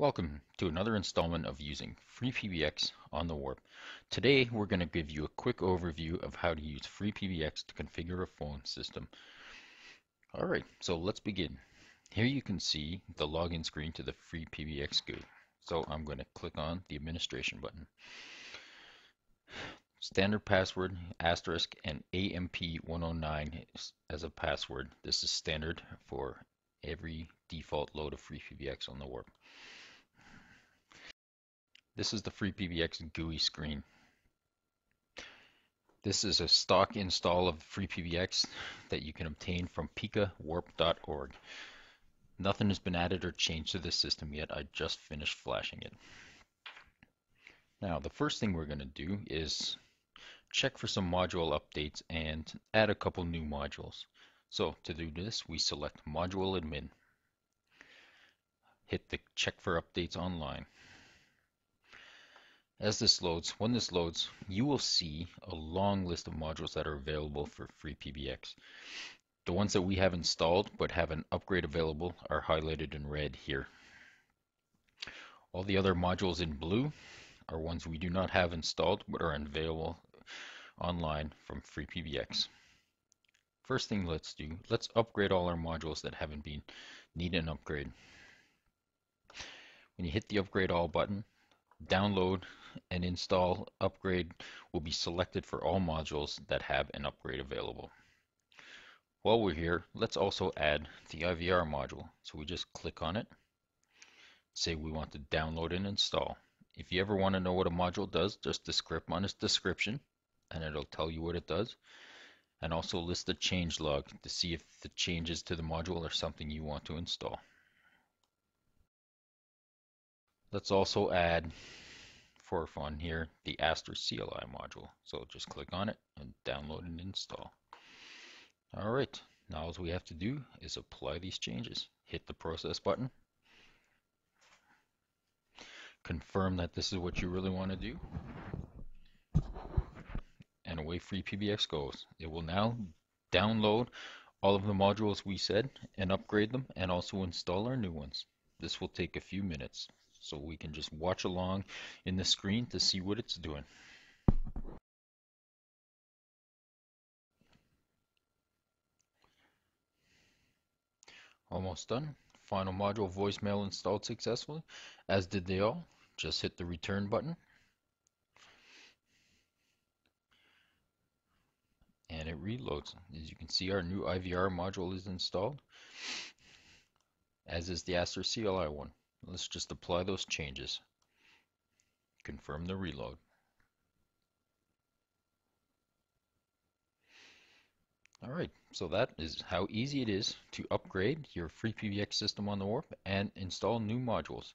Welcome to another installment of using FreePBX on the Warp. Today we're going to give you a quick overview of how to use FreePBX to configure a phone system. Alright, so let's begin. Here you can see the login screen to the FreePBX GUI. So I'm going to click on the administration button. Standard password, asterisk, and AMP109 as a password. This is standard for every default load of FreePBX on the Warp. This is the FreePBX GUI screen. This is a stock install of FreePBX that you can obtain from PikaWarp.org. Nothing has been added or changed to this system yet. I just finished flashing it. Now, the first thing we're going to do is check for some module updates and add a couple new modules. So to do this, we select Module Admin. Hit the Check for Updates Online. As this loads, when this loads, you will see a long list of modules that are available for FreePBX. The ones that we have installed but have an upgrade available are highlighted in red here. All the other modules in blue are ones we do not have installed but are available online from FreePBX. First thing let's do, let's upgrade all our modules that haven't been need an upgrade. When you hit the Upgrade All button, download and install upgrade will be selected for all modules that have an upgrade available. While we're here, let's also add the IVR module. So we just click on it, say we want to download and install. If you ever want to know what a module does, just the script minus description, and it'll tell you what it does. And also list the change log to see if the changes to the module are something you want to install. Let's also add, for fun here, the Asterisk CLI module. So just click on it and download and install. All right, now all we have to do is apply these changes. Hit the Process button. Confirm that this is what you really want to do. And away FreePBX goes. It will now download all of the modules we said and upgrade them and also install our new ones. This will take a few minutes. So we can just watch along in the screen to see what it's doing. Almost done. Final module voicemail installed successfully, as did they all. Just hit the return button. And it reloads. As you can see, our new IVR module is installed, as is the Asterisk CLI one. Let's just apply those changes. Confirm the reload. All right, so that is how easy it is to upgrade your FreePBX system on the Warp and install new modules.